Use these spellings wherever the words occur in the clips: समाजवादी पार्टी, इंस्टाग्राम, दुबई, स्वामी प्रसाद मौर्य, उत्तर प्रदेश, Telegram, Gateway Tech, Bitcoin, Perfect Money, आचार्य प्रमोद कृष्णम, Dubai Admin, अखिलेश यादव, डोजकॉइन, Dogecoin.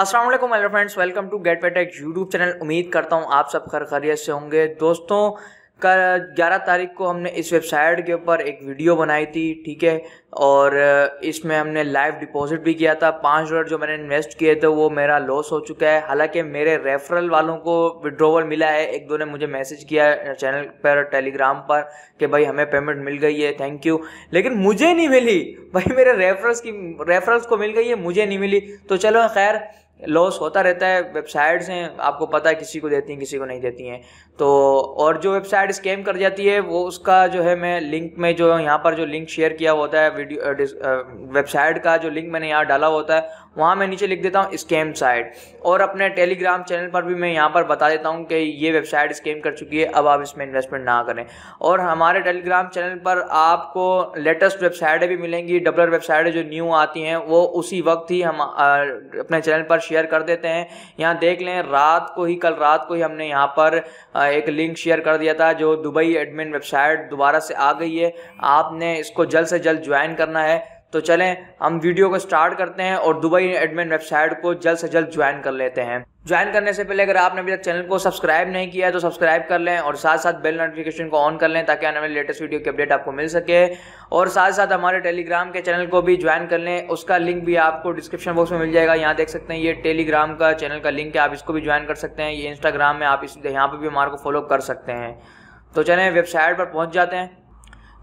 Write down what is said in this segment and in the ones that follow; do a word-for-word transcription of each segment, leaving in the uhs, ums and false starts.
अस्सलाम वालेकुम hello friends, welcome to Gateway Tech YouTube channel. उम्मीद करता हूँ आप सब खैर खैरियत से होंगे। दोस्तों कल ग्यारह तारीख को हमने इस वेबसाइट के ऊपर एक वीडियो बनाई थी, ठीक है, और इसमें हमने लाइव डिपॉजिट भी किया था। पाँच डॉलर जो मैंने इन्वेस्ट किए थे वो मेरा लॉस हो चुका है। हालांकि मेरे रेफरल वालों को विड्रोवल मिला है, एक दो ने मुझे मैसेज किया चैनल पर टेलीग्राम पर कि भाई हमें पेमेंट मिल गई है, थैंक यू, लेकिन मुझे नहीं मिली भाई। मेरे रेफरल्स की रेफरल्स को मिल गई है, मुझे नहीं मिली। तो चलो खैर, लॉस होता रहता है। वेबसाइट्स हैं, आपको पता है, किसी को देती हैं किसी को नहीं देती हैं। तो और जो वेबसाइट स्कैम कर जाती है वो उसका जो है, मैं लिंक में जो यहाँ पर जो लिंक शेयर किया होता है वीडियो वेबसाइट का, जो लिंक मैंने यहाँ डाला होता है वहाँ मैं नीचे लिख देता हूँ स्कैम साइट। और अपने टेलीग्राम चैनल पर भी मैं यहाँ पर बता देता हूँ कि ये वेबसाइट स्कैम कर चुकी है, अब आप इसमें इन्वेस्टमेंट ना करें। और हमारे टेलीग्राम चैनल पर आपको लेटेस्ट वेबसाइटें भी मिलेंगी, डबलर वेबसाइटें जो न्यू आती हैं वो उसी वक्त ही हम अपने चैनल पर शेयर कर देते हैं। यहाँ देख लें, रात को ही, कल रात को ही हमने यहाँ पर एक लिंक शेयर कर दिया था जो दुबई एडमिन वेबसाइट दोबारा से आ गई है। आपने इसको जल्द से जल्द ज्वाइन करना है। तो चलें हम वीडियो को स्टार्ट करते हैं और दुबई एडमिन वेबसाइट को जल्द से जल्द ज्वाइन कर लेते हैं। ज्वाइन करने से पहले अगर आपने अभी तक चैनल को सब्सक्राइब नहीं किया है तो सब्सक्राइब कर लें और साथ साथ बेल नोटिफिकेशन को ऑन कर लें ताकि आने वाले लेटेस्ट वीडियो की अपडेट आपको मिल सके। और साथ साथ हमारे टेलीग्राम के चैनल को भी ज्वाइन कर लें, उसका लिंक भी आपको डिस्क्रिप्शन बॉक्स में मिल जाएगा। यहाँ देख सकते हैं ये टेलीग्राम का चैनल का लिंक है, आप इसको भी ज्वाइन कर सकते हैं। ये इंस्टाग्राम में आप इस यहाँ पर भी हमारे को फॉलो कर सकते हैं। तो चलें वेबसाइट पर पहुँच जाते हैं।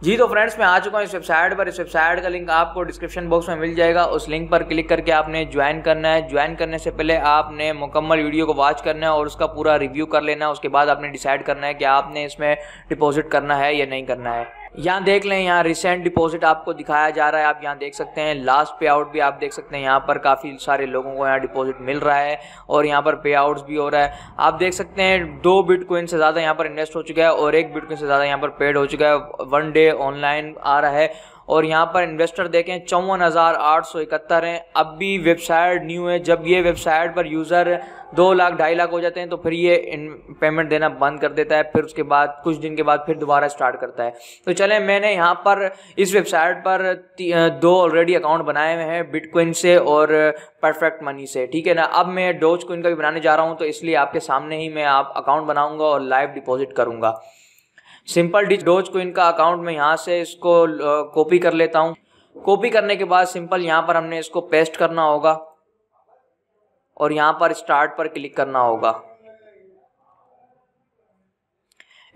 जी तो फ्रेंड्स, मैं आ चुका हूँ इस वेबसाइट पर। इस वेबसाइट का लिंक आपको डिस्क्रिप्शन बॉक्स में मिल जाएगा, उस लिंक पर क्लिक करके आपने ज्वाइन करना है। ज्वाइन करने से पहले आपने मुकम्मल वीडियो को वॉच करना है और उसका पूरा रिव्यू कर लेना है। उसके बाद आपने डिसाइड करना है कि आपने इसमें डिपॉजिट करना है या नहीं करना है। यहाँ देख लें, यहाँ रिसेंट डिपॉजिट आपको दिखाया जा रहा है, आप यहाँ देख सकते हैं। लास्ट पे आउट भी आप देख सकते हैं, यहाँ पर काफ़ी सारे लोगों को यहाँ डिपॉजिट मिल रहा है और यहाँ पर पे आउट्स भी हो रहा है। आप देख सकते हैं दो बिटकॉइन से ज़्यादा यहाँ पर इन्वेस्ट हो चुका है और एक बिटकॉइन से ज़्यादा यहाँ पर पेड हो चुका है। वन डे ऑनलाइन आ रहा है और यहाँ पर इन्वेस्टर देखें चौवन हज़ार आठ सौ इकहत्तर हैं। अब भी वेबसाइट न्यू है, जब ये वेबसाइट पर यूज़र दो लाख ढाई लाख हो जाते हैं तो फिर ये पेमेंट देना बंद कर देता है, फिर उसके बाद कुछ दिन के बाद फिर दोबारा स्टार्ट करता है। तो चलें, मैंने यहाँ पर इस वेबसाइट पर दो ऑलरेडी अकाउंट बनाए हुए हैं, बिटकॉइन से और परफेक्ट मनी से, ठीक है ना। अब मैं डोजकॉइन का भी बनाने जा रहा हूँ, तो इसलिए आपके सामने ही मैं आप अकाउंट बनाऊँगा और लाइव डिपॉजिट करूँगा। सिंपल डोजकॉइन का अकाउंट मैं यहाँ से इसको कॉपी कर लेता हूँ। कॉपी करने के बाद सिंपल यहाँ पर हमने इसको पेस्ट करना होगा और यहाँ पर स्टार्ट पर क्लिक करना होगा।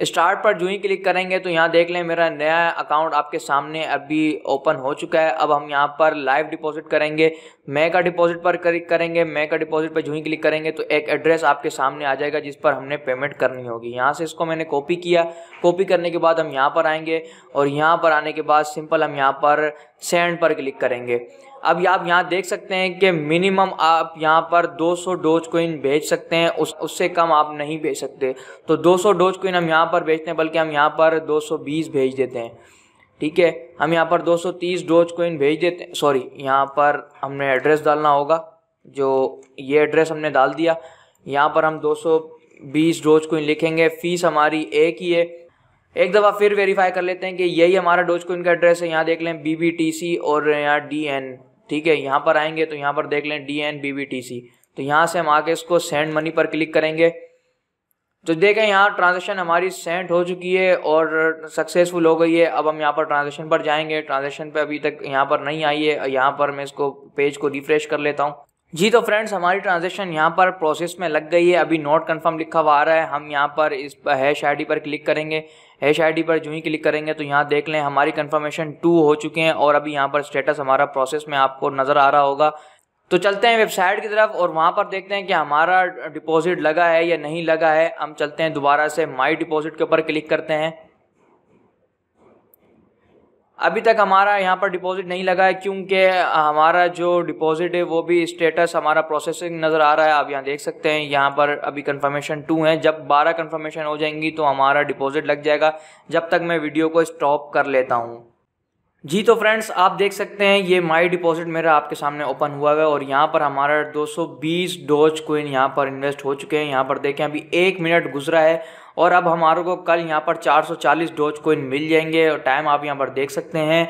स्टार्ट पर जो ही क्लिक करेंगे तो यहाँ देख लें मेरा नया अकाउंट आपके सामने अभी ओपन हो चुका है। अब हम यहाँ पर लाइव डिपॉजिट करेंगे, मैं का डिपॉजिट पर क्लिक करेंगे। मैं का डिपॉजिट पर जो ही क्लिक करेंगे तो एक एड्रेस आपके सामने आ जाएगा जिस पर हमने पेमेंट करनी होगी। यहाँ से इसको मैंने कॉपी किया, कॉपी करने के बाद हम यहाँ पर आएंगे और यहाँ पर आने के बाद सिंपल हम यहाँ पर सेंड पर क्लिक करेंगे। अब आप यहाँ देख सकते हैं कि मिनिमम आप यहाँ पर दो सौ डोजकॉइन भेज सकते हैं, उस उससे कम आप नहीं भेज सकते। तो दो सौ डोजकॉइन हम यहाँ पर भेजते हैं, बल्कि हम यहाँ पर दो सौ बीस भेज देते हैं, ठीक है। हम यहाँ पर दो सौ तीस डोजकॉइन भेज देते हैं। सॉरी, यहाँ पर हमने एड्रेस डालना होगा, जो ये एड्रेस हमने डाल दिया। यहाँ पर हम दो सौ बीस डोजकॉइन लिखेंगे। फीस हमारी एक ही है। एक दफ़ा फिर वेरीफाई कर लेते हैं कि यही हमारा डोजकॉइन का एड्रेस है। यहाँ देख लें बी बी टी सी और यहाँ डी एन, ठीक है। यहाँ पर आएंगे तो यहाँ पर देख लें D N B B T C. तो यहाँ से हम आके इसको सेंड मनी पर क्लिक करेंगे। तो देखें यहाँ ट्रांजेक्शन हमारी सेंड हो चुकी है और सक्सेसफुल हो गई है। अब हम यहाँ पर ट्रांजेक्शन पर जाएंगे। ट्रांजेक्शन पर अभी तक यहाँ पर नहीं आई है। यहाँ पर मैं इसको पेज को रिफ्रेश कर लेता हूँ। जी तो फ्रेंड्स, हमारी ट्रांजेक्शन यहाँ पर प्रोसेस में लग गई है। अभी नॉट कन्फर्म लिखा हुआ आ रहा है। हम यहाँ पर इस हैश आई डी पर क्लिक करेंगे। हैश आई डी पर जो ही क्लिक करेंगे तो यहाँ देख लें हमारी कंफर्मेशन टू हो चुके हैं और अभी यहाँ पर स्टेटस हमारा प्रोसेस में आपको नज़र आ रहा होगा। तो चलते हैं वेबसाइट की तरफ और वहाँ पर देखते हैं कि हमारा डिपॉजिट लगा है या नहीं लगा है। हम चलते हैं दोबारा से माई डिपॉजिट के ऊपर क्लिक करते हैं। अभी तक हमारा यहाँ पर डिपॉजिट नहीं लगा है क्योंकि हमारा जो डिपॉजिट है वो भी स्टेटस हमारा प्रोसेसिंग नज़र आ रहा है। आप यहाँ देख सकते हैं यहाँ पर अभी कंफर्मेशन टू है। जब बारह कंफर्मेशन हो जाएंगी तो हमारा डिपॉजिट लग जाएगा। जब तक मैं वीडियो को स्टॉप कर लेता हूँ। जी तो फ्रेंड्स, आप देख सकते हैं ये माई डिपॉजिट मेरा आपके सामने ओपन हुआ है और यहाँ पर हमारा दो सौ बीस डोजकॉइन यहाँ पर इन्वेस्ट हो चुके हैं। यहाँ पर देखें अभी एक मिनट गुजरा है और अब हमारे को कल यहाँ पर चार सौ चालीस डोजकॉइन मिल जाएंगे और टाइम आप यहाँ पर देख सकते हैं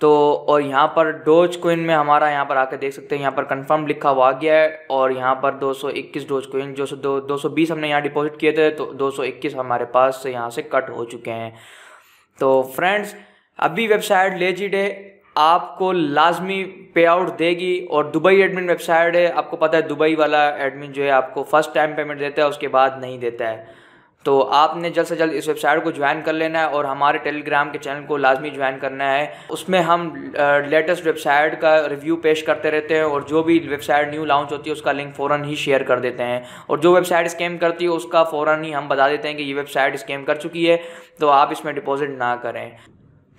तो और यहाँ पर डोज कोइन में हमारा यहाँ पर आकर देख सकते हैं, यहाँ पर कंफर्म लिखा हुआ आ गया है। और यहाँ पर दो सौ इक्कीस डोज कोइन जो दो सौ बीस हमने यहाँ डिपॉजिट किए थे तो दो सौ इक्कीस हमारे पास से यहाँ से कट हो चुके हैं। तो फ्रेंड्स अभी वेबसाइट लेजी डे आपको लाजमी पे आउट देगी और दुबई एडमिन वेबसाइट है, आपको पता है दुबई वाला एडमिन जो है आपको फर्स्ट टाइम पेमेंट देता है, उसके बाद नहीं देता है। तो आपने जल्द से जल्द इस वेबसाइट को ज्वाइन कर लेना है और हमारे टेलीग्राम के चैनल को लाजमी ज्वाइन करना है, उसमें हम लेटेस्ट वेबसाइट का रिव्यू पेश करते रहते हैं और जो भी वेबसाइट न्यू लॉन्च होती है उसका लिंक फ़ौरन ही शेयर कर देते हैं और जो वेबसाइट स्कैम करती है उसका फ़ौरन ही हम बता देते हैं कि ये वेबसाइट स्कैम कर चुकी है, तो आप इसमें डिपॉजिट ना करें।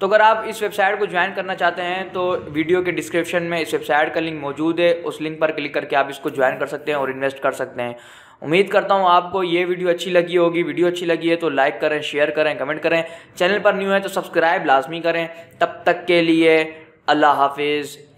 तो अगर आप इस वेबसाइट को ज्वाइन करना चाहते हैं तो वीडियो के डिस्क्रिप्शन में इस वेबसाइट का लिंक मौजूद है, उस लिंक पर क्लिक करके आप इसको ज्वाइन कर सकते हैं और इन्वेस्ट कर सकते हैं। उम्मीद करता हूं आपको ये वीडियो अच्छी लगी होगी। वीडियो अच्छी लगी है तो लाइक करें, शेयर करें, कमेंट करें। चैनल पर न्यू है तो सब्सक्राइब लाजमी करें। तब तक के लिए अल्लाह हाफिज़।